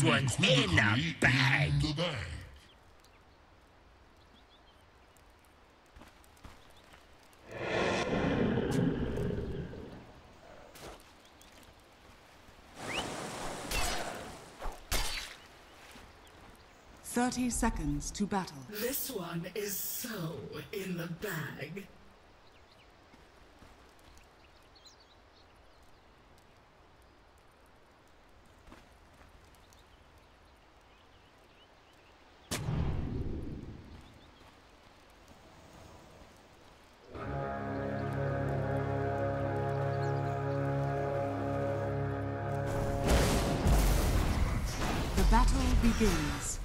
This one's in the bag. Thirty seconds to battle. This one is so in the bag. Battle begins.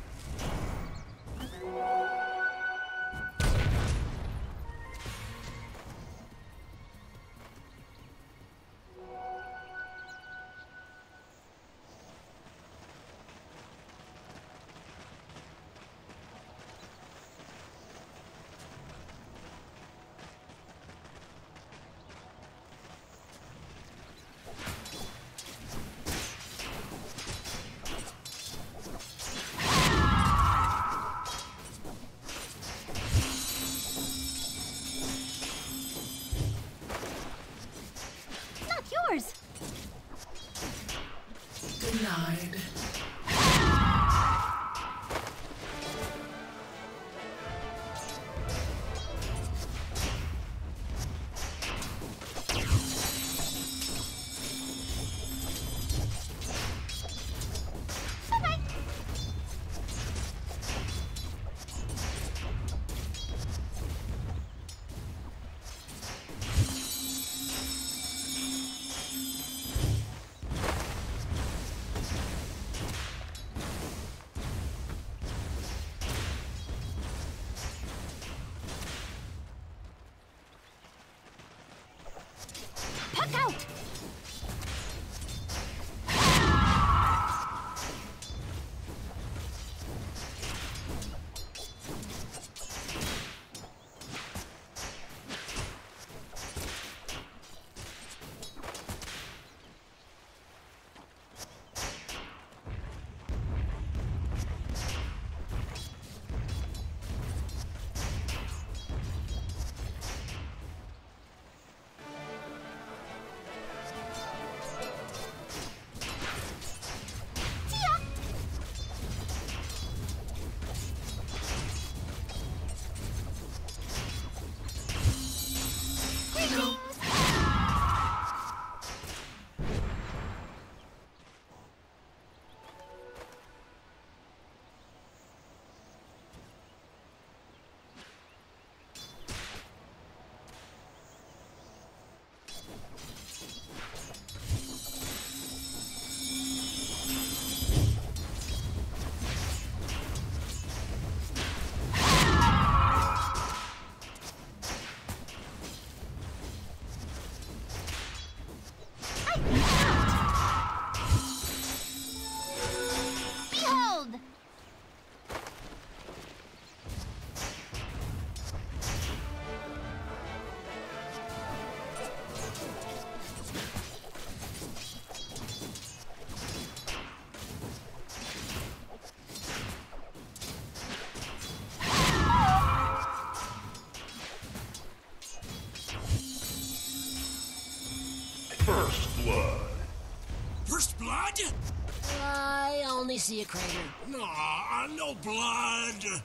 See a crater. Nah, no blood.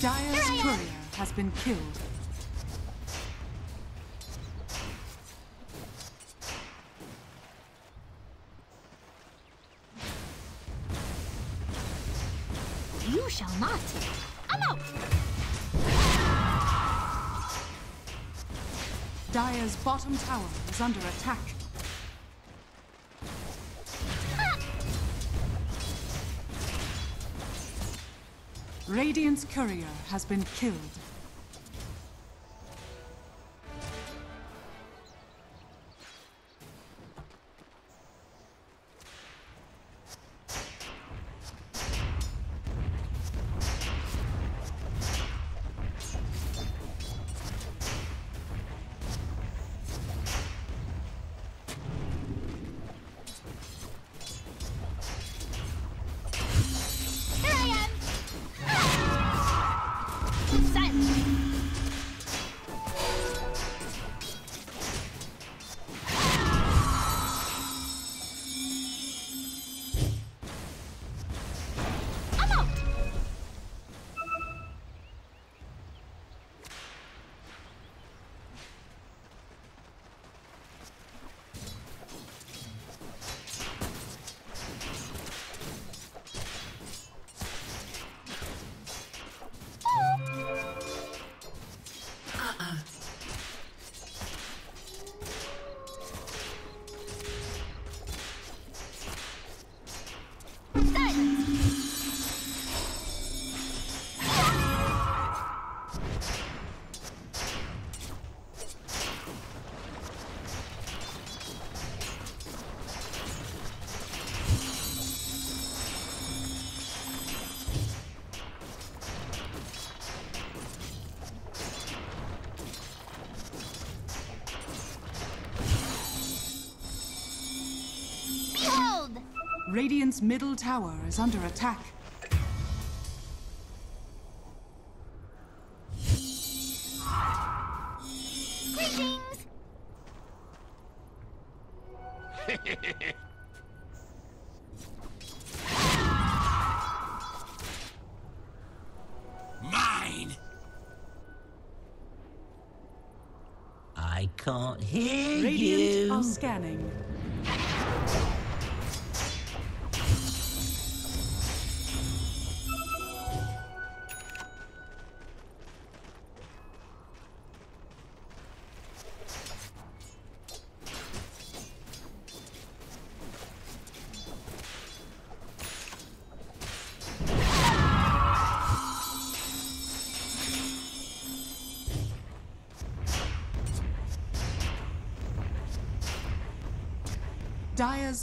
Dire's courier has been killed. You shall not. I'm out. Dire's bottom tower is under attack. Radiant's courier has been killed. Radiant's middle tower is under attack. Greetings! Mine! I can't hear Radiant you! Radiant are scanning. Dire's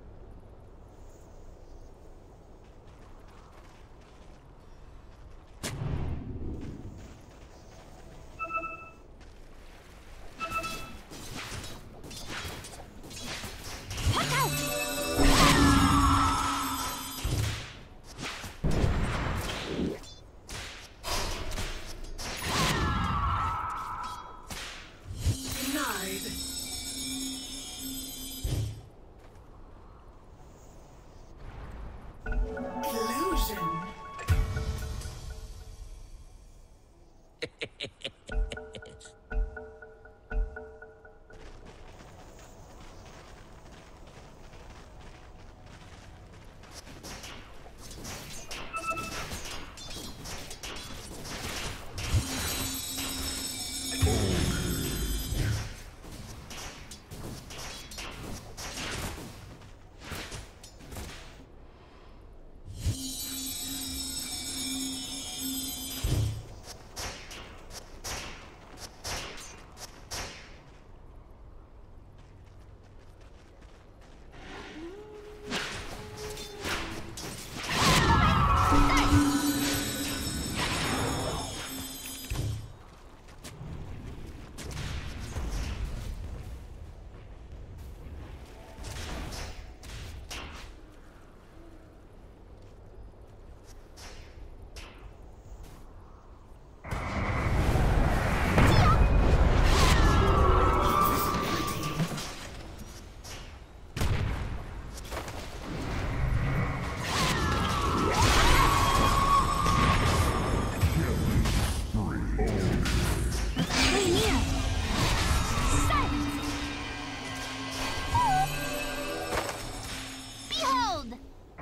Under attack.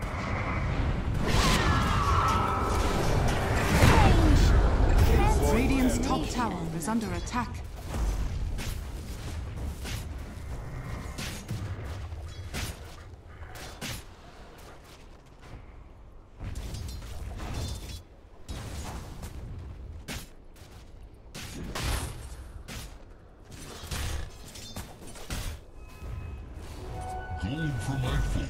Gold for my food.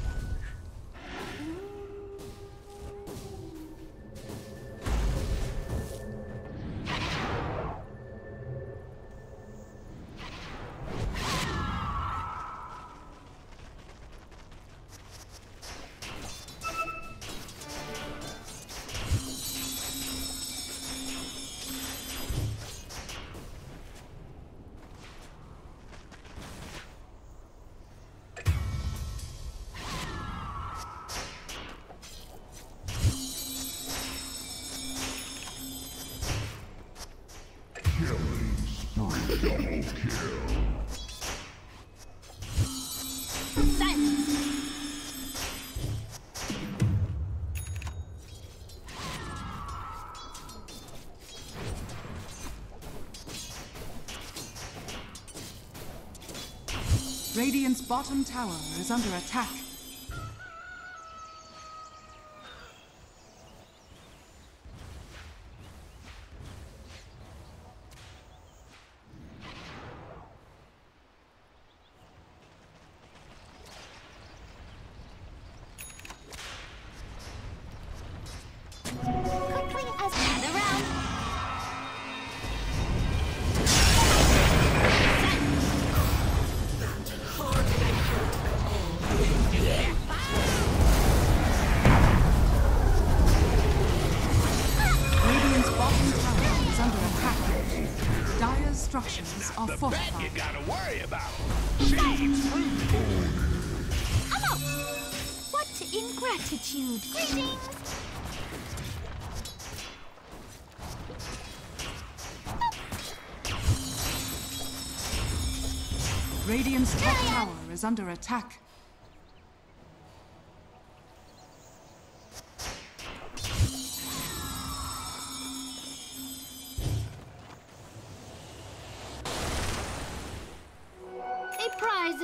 Double kill. Radiant's bottom tower is under attack. structures are fortified. You gotta worry about. What ingratitude! Greetings! Radiant's top tower is under attack. A prize.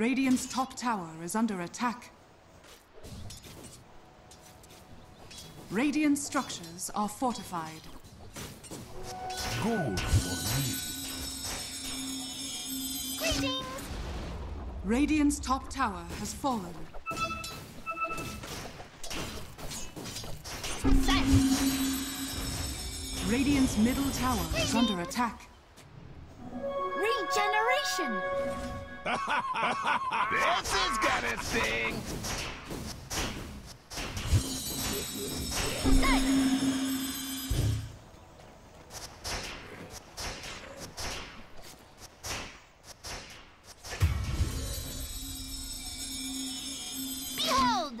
Radiant's top tower is under attack. Radiant structures are fortified. Gold for me. Radiant's top tower has fallen. Radiant's middle tower is under attack. Regeneration! This has got a thing! Behold!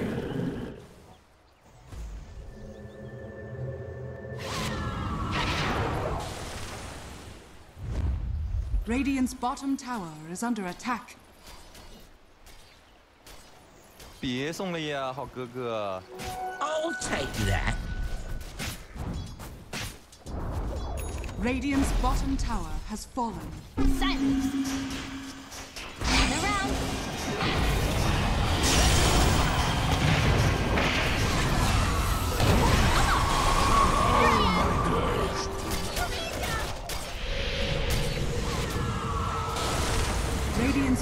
Radiant's bottom tower is under attack. 别送了呀，好哥哥。I'll take that. Radiant's bottom tower has fallen. Silence. Gather round. Radiant's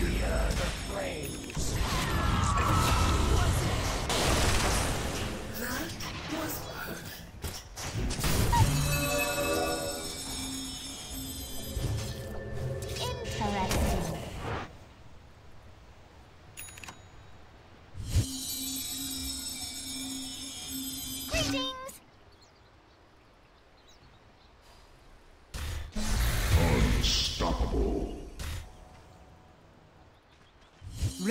We are the flames. Interesting. Greetings.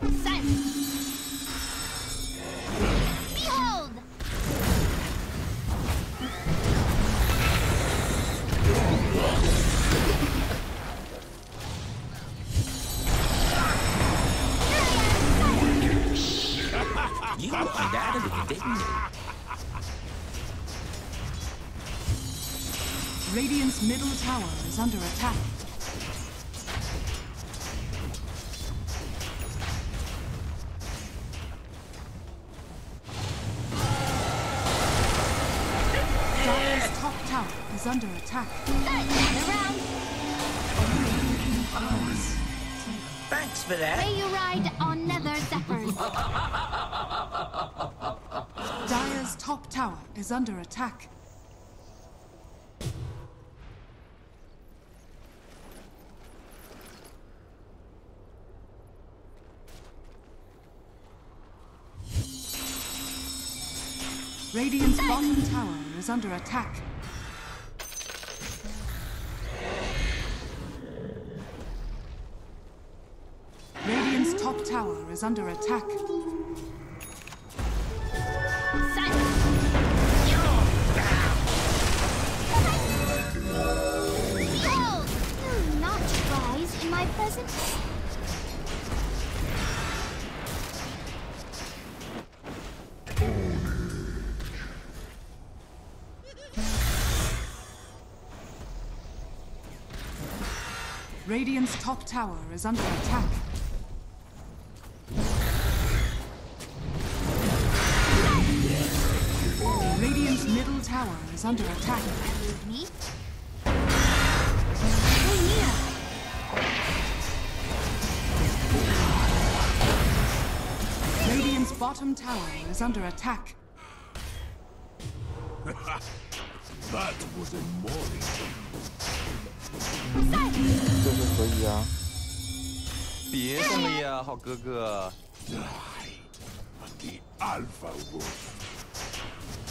Behold! You are that of it, didn't you? Radiant's middle tower is under attack. is under attack. Thanks for that. May you ride on nether zephyrs. Dire's top tower is under attack. Radiant's bottom tower is under attack. Radiant's top tower is under attack. Behold! Do not rise in my presence. Radiant's top tower is under attack. Radiant's middle tower is under attack. Radiant's bottom tower is under attack. That was a morning. 这是可以啊！别这么呀，好哥哥。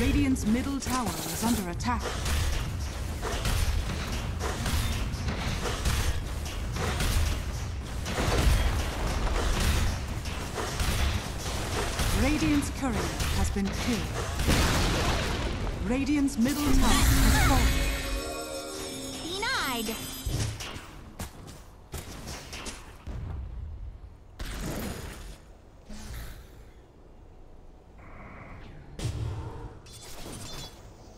Radiant's middle tower is under attack. Radiant's courier has been killed. Radiant's middle tower has fallen. Denied!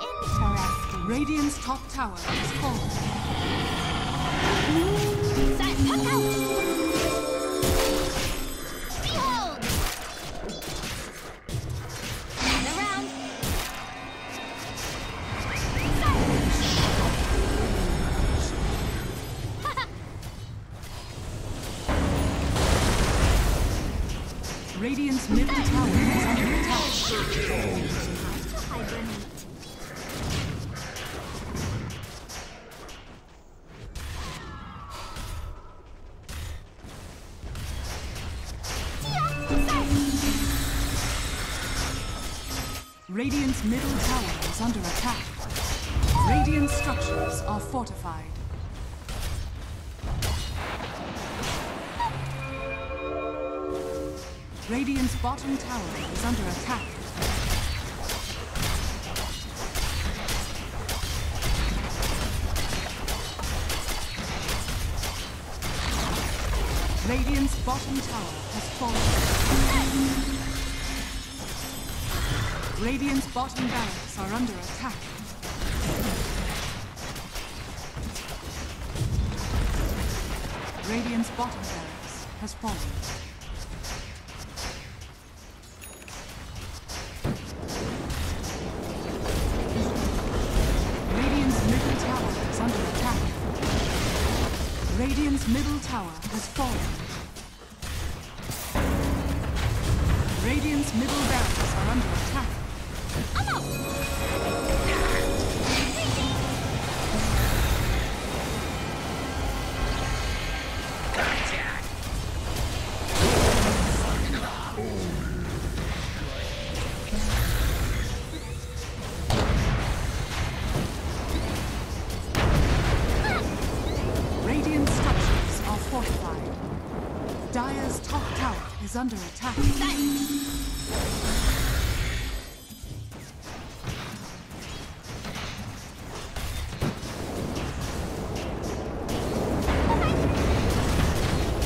Interesting. Radiant's top tower is falling. Behold! And around. Radiant's middle tower is under attack. Radiant's middle tower is under attack. Radiant structures are fortified. Radiant's bottom tower is under attack. Radiant's bottom tower has fallen. Radiant's bottom barracks are under attack. Radiant's bottom barracks has fallen. Radiant's middle tower has fallen. Radiant's middle barracks are under attack. I'm out! Dire's top tower is under attack.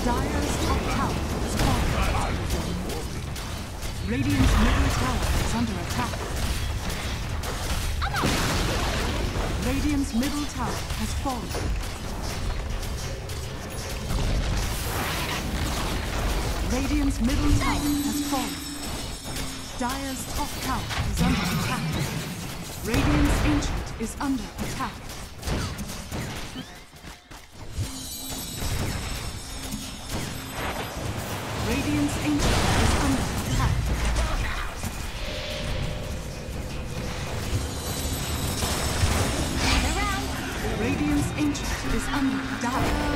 Dire's top tower is falling. Radiant's middle tower is under attack. Radiant's middle tower has fallen. Radiant's middle tower has fallen. Dire's top tower is under attack. Radiant's ancient is under attack. Radiant's ancient is under attack. Radiant's ancient is under attack.